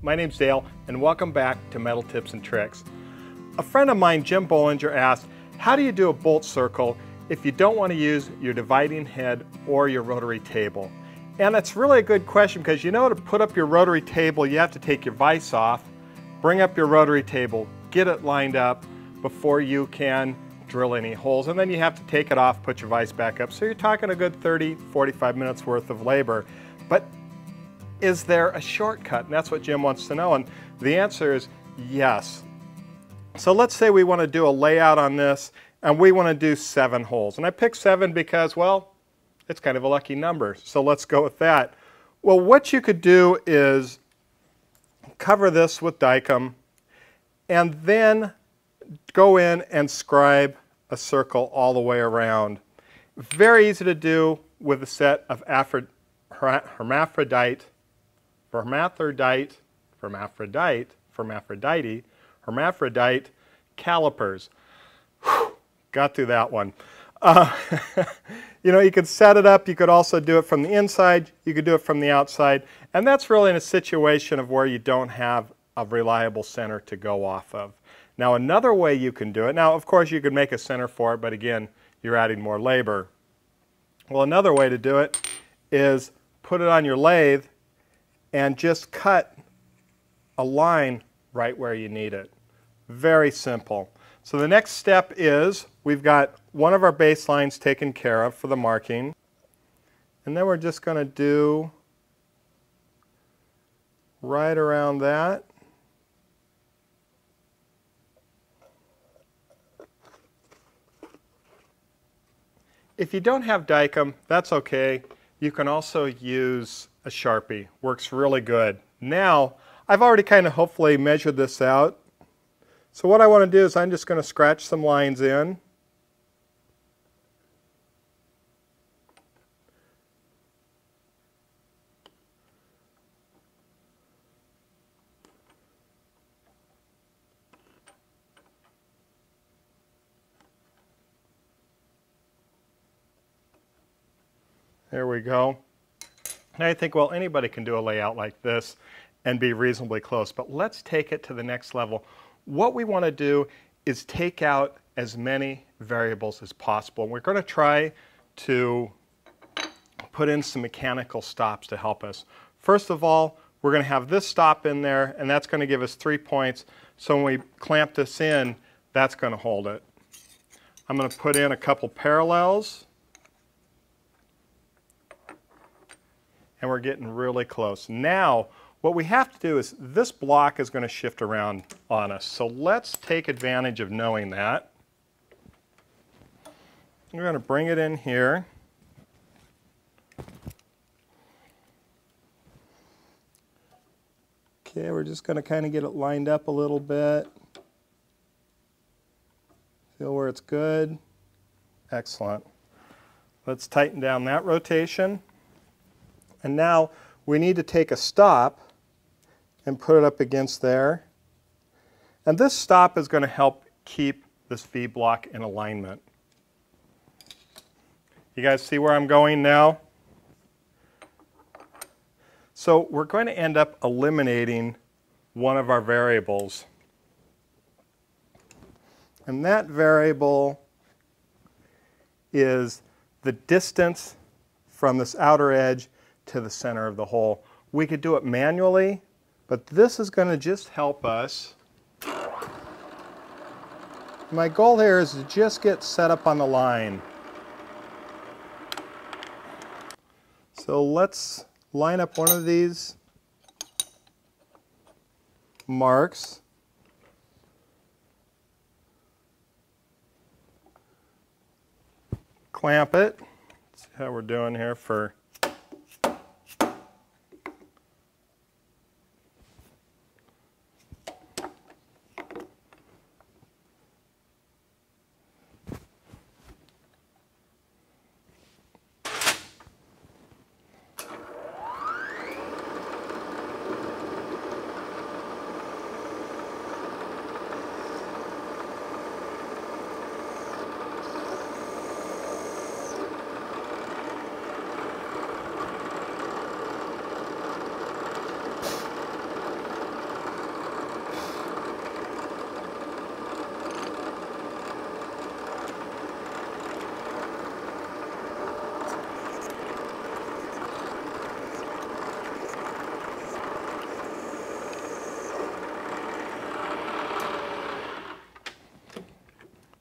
My name's Dale, and welcome back to Metal Tips and Tricks. A friend of mine, Jim Bollinger, asked, how do you do a bolt circle if you don't want to use your dividing head or your rotary table? And that's really a good question because you know to put up your rotary table, you have to take your vise off, bring up your rotary table, get it lined up before you can drill any holes, and then you have to take it off, put your vise back up. So you're talking a good 30, 45 minutes worth of labor. But is there a shortcut? And that's what Jim wants to know, and the answer is yes. So let's say we want to do a layout on this, and we want to do 7 holes. And I picked 7 because, well, it's kind of a lucky number, so let's go with that. Well, what you could do is cover this with Dykem, and then go in and scribe a circle all the way around. Very easy to do with a set of hermaphrodite calipers. Whew, got through that one. You know, you could set it up, you could also do it from the inside, you could do it from the outside, and that's really in a situation of where you don't have a reliable center to go off of. Now another way you can do it, now of course you could make a center for it, but again, you're adding more labor. Well, another way to do it is put it on your lathe and just cut a line right where you need it. Very simple. So the next step is we've got one of our base lines taken care of for the marking, and then we're just going to do right around that. If you don't have Dykem, that's okay. You can also use a Sharpie. Works really good. Now, I've already kind of hopefully measured this out. So what I want to do is I'm just going to scratch some lines in. There we go. Now you think, well, anybody can do a layout like this and be reasonably close, but let's take it to the next level. What we want to do is take out as many variables as possible. We're going to try to put in some mechanical stops to help us. First of all, we're going to have this stop in there, and that's going to give us 3 points. So when we clamp this in, that's going to hold it. I'm going to put in a couple parallels. And we're getting really close. Now, what we have to do is this block is going to shift around on us. So let's take advantage of knowing that. We're going to bring it in here. Okay, we're just going to kind of get it lined up a little bit. Feel where it's good. Excellent. Let's tighten down that rotation. And now we need to take a stop and put it up against there. And this stop is going to help keep this V block in alignment. You guys see where I'm going now? So we're going to end up eliminating one of our variables. And that variable is the distance from this outer edge to the center of the hole. We could do it manually, but this is going to just help us. My goal here is to just get set up on the line. So let's line up one of these marks. Clamp it. See how we're doing here for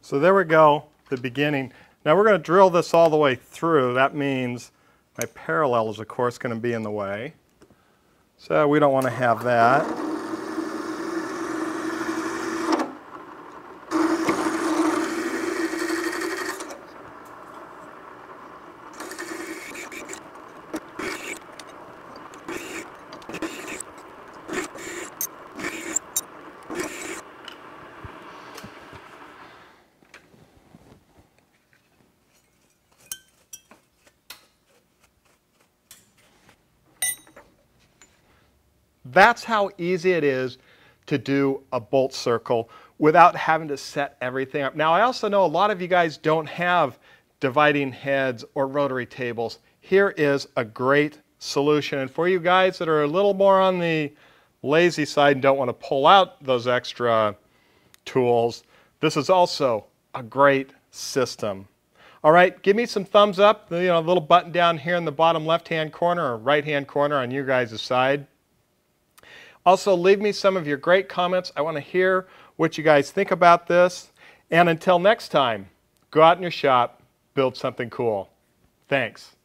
So there we go, the beginning. Now we're going to drill this all the way through. That means my parallel is, of course, going to be in the way. So we don't want to have that. That's how easy it is to do a bolt circle without having to set everything up. Now, I also know a lot of you guys don't have dividing heads or rotary tables. Here is a great solution. And for you guys that are a little more on the lazy side and don't want to pull out those extra tools, this is also a great system. All right, give me some thumbs up, you know, a little button down here in the bottom left-hand corner or right-hand corner on your guys' side. Also, leave me some of your great comments. I want to hear what you guys think about this. And until next time, go out in your shop, build something cool. Thanks.